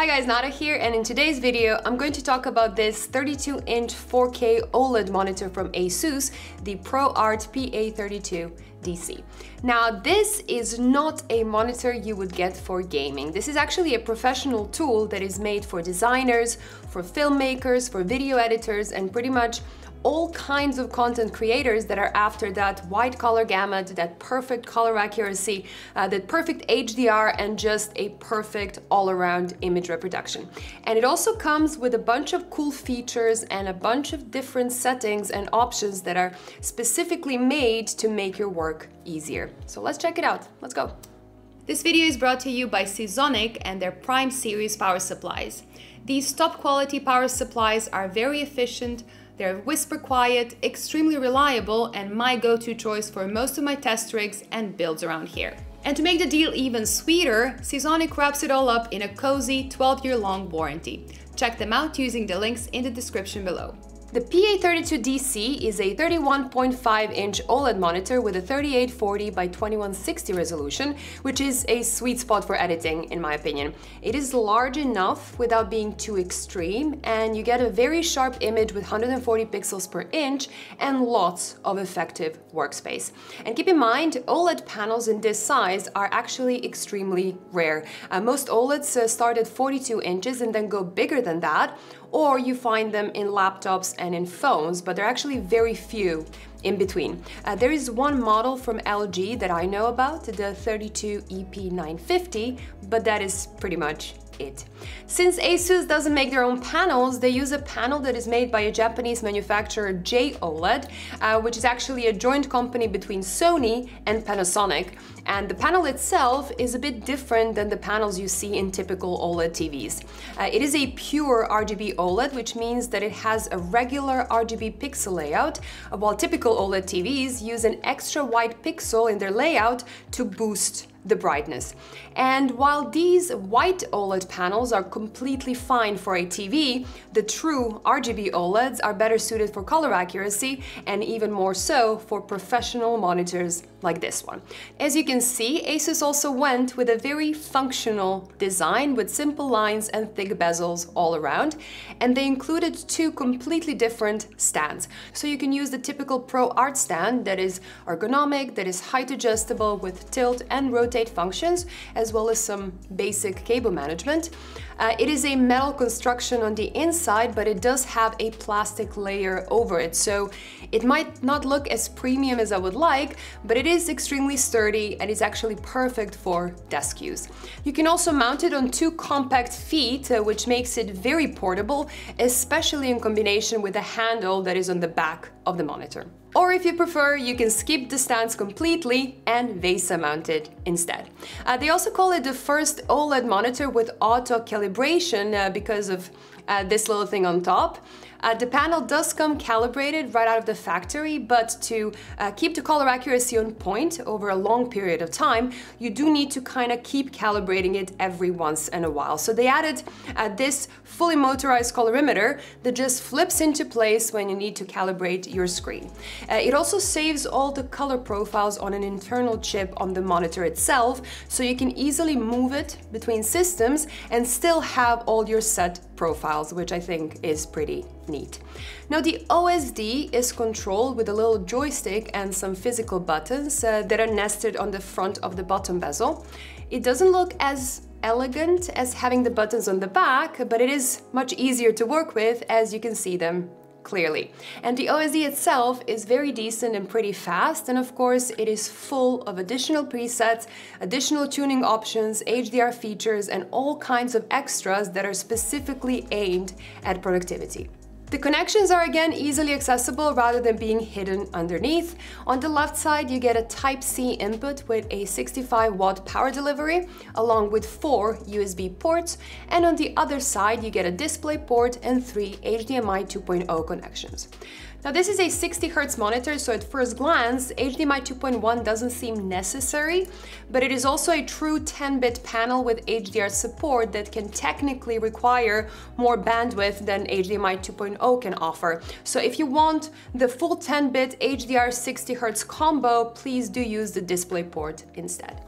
Hi guys, Nada here, and in today's video I'm going to talk about this 32-inch 4K OLED monitor from ASUS, the ProArt PA32DC. Now, this is not a monitor you would get for gaming. This is actually a professional tool that is made for designers, for filmmakers, for video editors, and pretty much all kinds of content creators that are after that wide color gamut, that perfect color accuracy, that perfect HDR, and just a perfect all-around image reproduction. And it also comes with a bunch of cool features and a bunch of different settings and options that are specifically made to make your work easier. So let's check it out. Let's go. This video is brought to you by Seasonic and their Prime Series power supplies. These top quality power supplies are very efficient. They're whisper quiet, extremely reliable, and my go-to choice for most of my test rigs and builds around here. And to make the deal even sweeter, Seasonic wraps it all up in a cozy 12-year-long warranty. Check them out using the links in the description below. The PA32DC is a 31.5-inch OLED monitor with a 3840 by 2160 resolution, which is a sweet spot for editing, in my opinion. It is large enough without being too extreme, and you get a very sharp image with 140 pixels per inch and lots of effective workspace. And keep in mind, OLED panels in this size are actually extremely rare. Most OLEDs start at 42 inches and then go bigger than that, or you find them in laptops and in phones, but they're actually very few in between. There is one model from LG that I know about, the 32EP950, but that is pretty much it. Since ASUS doesn't make their own panels, they use a panel that is made by a Japanese manufacturer, J-OLED, which is actually a joint company between Sony and Panasonic. And the panel itself is a bit different than the panels you see in typical OLED TVs. It is a pure RGB OLED, which means that it has a regular RGB pixel layout, while typical OLED TVs use an extra wide pixel in their layout to boost the brightness. And while these white OLED panels are completely fine for a TV, the true RGB OLEDs are better suited for color accuracy and even more so for professional monitors like this one. As you can see, ASUS also went with a very functional design with simple lines and thick bezels all around, and they included two completely different stands. So you can use the typical ProArt stand that is ergonomic, that is height adjustable with tilt and rotate functions, as well as some basic cable management. It is a metal construction on the inside, but it does have a plastic layer over it, so it might not look as premium as I would like, but it is extremely sturdy and is actually perfect for desk use. You can also mount it on two compact feet, which makes it very portable, especially in combination with the handle that is on the back of the monitor. Or if you prefer, you can skip the stands completely and VESA mount it instead. They also call it the first OLED monitor with auto calibration because of this little thing on top. The panel does come calibrated right out of the factory, but to keep the color accuracy on point over a long period of time, you do need to kind of keep calibrating it every once in a while. So they added this fully motorized colorimeter that just flips into place when you need to calibrate your screen. It also saves all the color profiles on an internal chip on the monitor itself, so you can easily move it between systems and still have all your set profiles, which I think is pretty neat. Now, the OSD is controlled with a little joystick and some physical buttons that are nested on the front of the bottom bezel. It doesn't look as elegant as having the buttons on the back, but it is much easier to work with, as you can see them clearly. And the OSD itself is very decent and pretty fast, and of course it is full of additional presets, additional tuning options, HDR features, and all kinds of extras that are specifically aimed at productivity. The connections are again easily accessible rather than being hidden underneath. On the left side, you get a Type-C input with a 65-watt power delivery, along with 4 USB ports, and on the other side, you get a DisplayPort and 3 HDMI 2.0 connections. Now this is a 60 Hz monitor, so at first glance, HDMI 2.1 doesn't seem necessary, but it is also a true 10-bit panel with HDR support that can technically require more bandwidth than HDMI 2.0 can offer. So if you want the full 10-bit HDR 60 Hz combo, please do use the DisplayPort instead.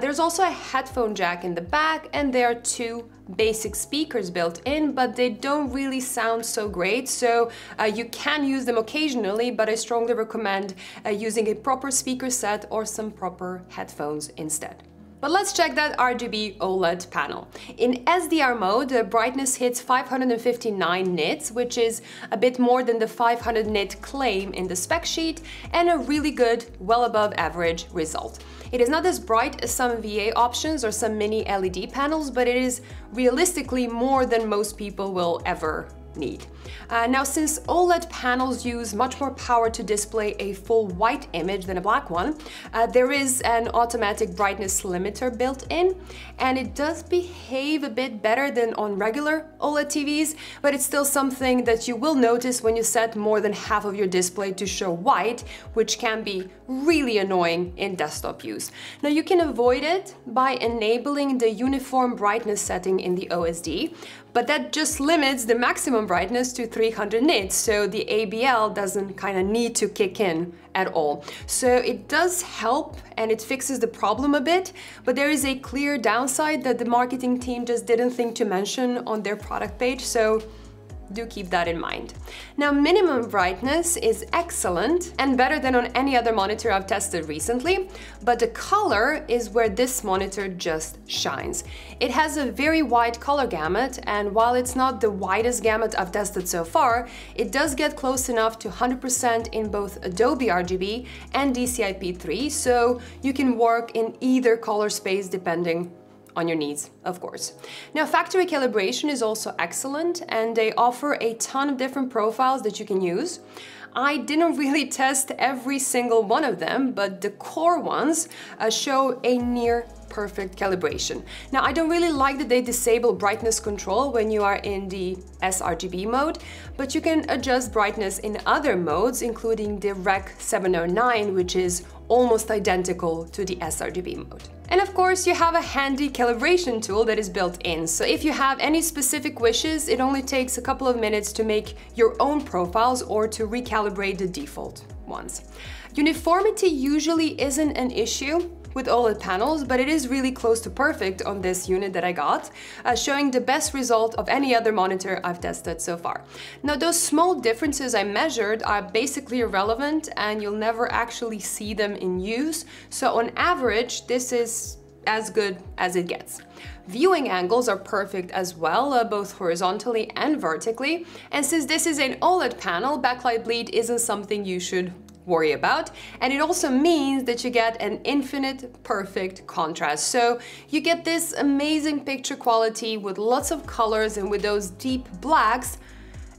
There's also a headphone jack in the back, and there are two basic speakers built in, but they don't really sound so great, so you can use them occasionally, but I strongly recommend using a proper speaker set or some proper headphones instead. But let's check that RGB OLED panel. In SDR mode, the brightness hits 559 nits, which is a bit more than the 500 nit claim in the spec sheet, and a really good, well above average result. It is not as bright as some VA options or some mini LED panels, but it is realistically more than most people will ever need. Now, since OLED panels use much more power to display a full white image than a black one, there is an automatic brightness limiter built in, and it does behave a bit better than on regular OLED TVs, but it's still something that you will notice when you set more than half of your display to show white, which can be really annoying in desktop use. Now, you can avoid it by enabling the uniform brightness setting in the OSD, but that just limits the maximum brightness to 300 nits, so the ABL doesn't kind of need to kick in at all. So it does help and it fixes the problem a bit, but there is a clear downside that the marketing team just didn't think to mention on their product page, so do keep that in mind. Now, minimum brightness is excellent and better than on any other monitor I've tested recently, but the color is where this monitor just shines. It has a very wide color gamut, and while it's not the widest gamut I've tested so far, it does get close enough to 100% in both Adobe RGB and DCI-P3, so you can work in either color space depending on your needs, of course. Now, factory calibration is also excellent, and they offer a ton of different profiles that you can use. I didn't really test every single one of them, but the core ones show a near perfect calibration. Now, I don't really like that they disable brightness control when you are in the sRGB mode, but you can adjust brightness in other modes, including the Rec. 709, which is almost identical to the sRGB mode. And of course, you have a handy calibration tool that is built in, so if you have any specific wishes, it only takes a couple of minutes to make your own profiles or to recalibrate the default ones. Uniformity usually isn't an issue with OLED panels, but it is really close to perfect on this unit that I got, showing the best result of any other monitor I've tested so far. Now, those small differences I measured are basically irrelevant, and you'll never actually see them in use, so on average, this is as good as it gets. Viewing angles are perfect as well, both horizontally and vertically, and since this is an OLED panel, backlight bleed isn't something you should worry about, and it also means that you get an infinite perfect contrast. So you get this amazing picture quality with lots of colors and with those deep blacks,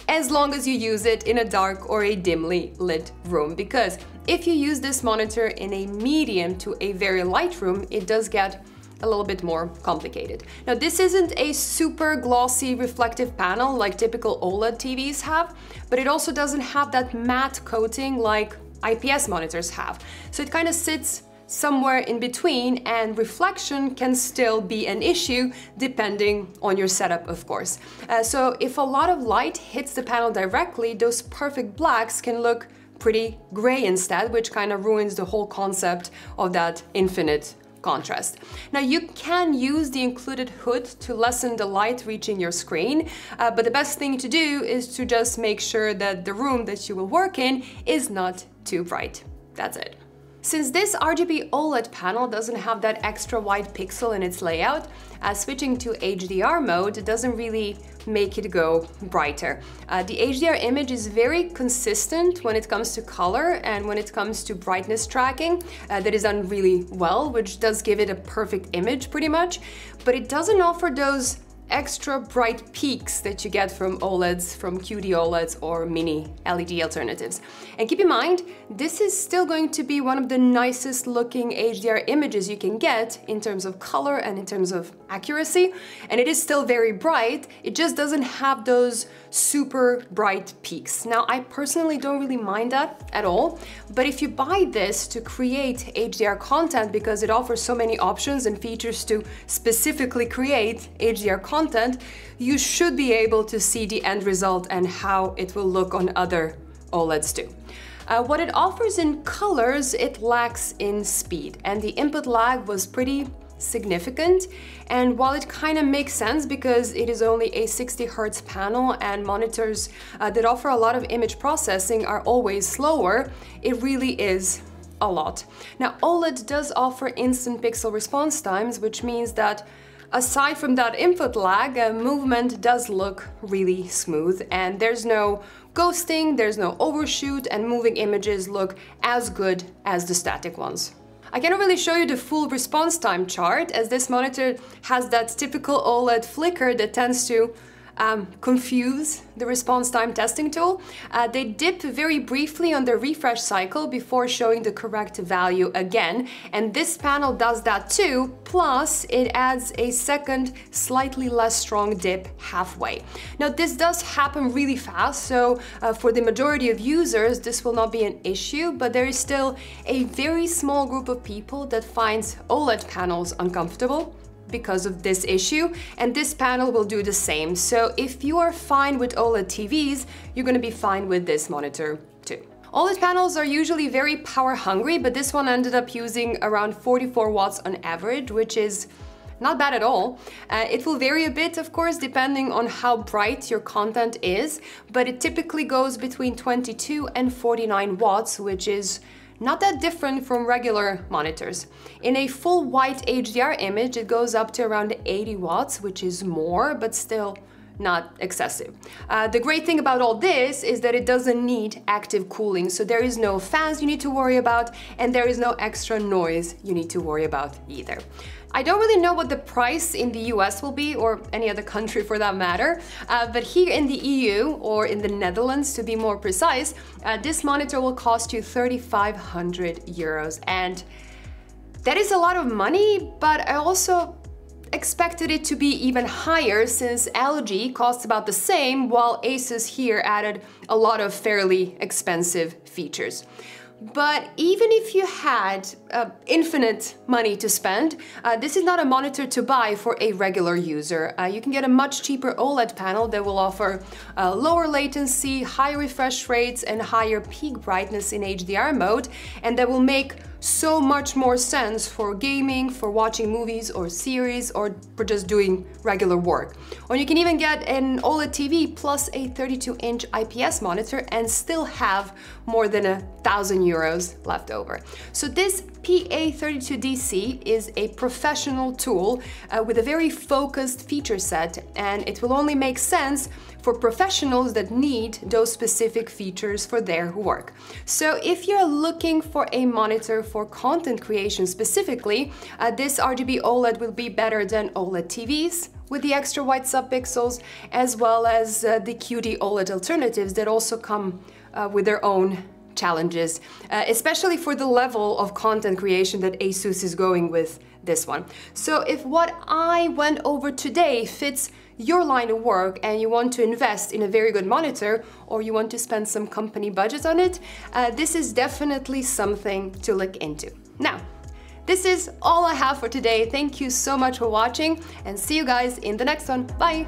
as long as you use it in a dark or a dimly lit room, because if you use this monitor in a medium to a very light room, it does get a little bit more complicated. Now, this isn't a super glossy reflective panel like typical OLED TVs have, but it also doesn't have that matte coating like IPS monitors have, so it kind of sits somewhere in between, and reflection can still be an issue depending on your setup, of course. So if a lot of light hits the panel directly, those perfect blacks can look pretty gray instead, which kind of ruins the whole concept of that infinite contrast. Now, you can use the included hood to lessen the light reaching your screen, but the best thing to do is to just make sure that the room that you will work in is not too bright. That's it. Since this RGB OLED panel doesn't have that extra wide pixel in its layout, switching to HDR mode doesn't really make it go brighter. The HDR image is very consistent when it comes to color and when it comes to brightness tracking. That is done really well, which does give it a perfect image pretty much, but it doesn't offer those extra bright peaks that you get from OLEDs, from QD-OLEDs or mini LED alternatives. And keep in mind, this is still going to be one of the nicest looking HDR images you can get in terms of color and in terms of accuracy, and it is still very bright, it just doesn't have those super bright peaks. Now, I personally don't really mind that at all, but if you buy this to create HDR content, because it offers so many options and features to specifically create HDR content, you should be able to see the end result and how it will look on other OLEDs too. What it offers in colors, it lacks in speed, and the input lag was pretty significant. And while it kind of makes sense because it is only a 60 Hz panel and monitors that offer a lot of image processing are always slower, it really is a lot. Now, OLED does offer instant pixel response times, which means that aside from that input lag, movement does look really smooth, and there's no ghosting, there's no overshoot, and moving images look as good as the static ones. I cannot really show you the full response time chart, as this monitor has that typical OLED flicker that tends to confuse the response time testing tool. They dip very briefly on the refresh cycle before showing the correct value again, and this panel does that too, plus it adds a second slightly less strong dip halfway. Now, this does happen really fast, so for the majority of users this will not be an issue, but there is still a very small group of people that finds OLED panels uncomfortable because of this issue, and this panel will do the same. So if you are fine with OLED TVs, you're going to be fine with this monitor too. OLED panels are usually very power hungry, but this one ended up using around 44 watts on average, which is not bad at all. It will vary a bit, of course, depending on how bright your content is, but it typically goes between 22 and 49 watts, which is not that different from regular monitors. In a full white HDR image, it goes up to around 80 watts, which is more, but still not excessive. The great thing about all this is that it doesn't need active cooling, so there is no fans you need to worry about, and there is no extra noise you need to worry about either. I don't really know what the price in the US will be, or any other country for that matter, but here in the EU, or in the Netherlands to be more precise, this monitor will cost you 3,500 euros, and that is a lot of money, but I also expected it to be even higher, since LG costs about the same, while ASUS here added a lot of fairly expensive features. But even if you had infinite money to spend, this is not a monitor to buy for a regular user. You can get a much cheaper OLED panel that will offer lower latency, high refresh rates, and higher peak brightness in HDR mode, and that will make so much more sense for gaming, for watching movies or series, or for just doing regular work. Or you can even get an OLED TV plus a 32-inch IPS monitor and still have more than 1,000 euros left over. So this PA32DC is a professional tool with a very focused feature set, and it will only make sense for professionals that need those specific features for their work. So if you're looking for a monitor for content creation specifically, this RGB OLED will be better than OLED TVs with the extra wide subpixels, as well as the QD OLED alternatives that also come with their own challenges, especially for the level of content creation that ASUS is going with this one. So if what I went over today fits your line of work and you want to invest in a very good monitor, or you want to spend some company budget on it, this is definitely something to look into. Now, this is all I have for today. Thank you so much for watching, and see you guys in the next one. Bye!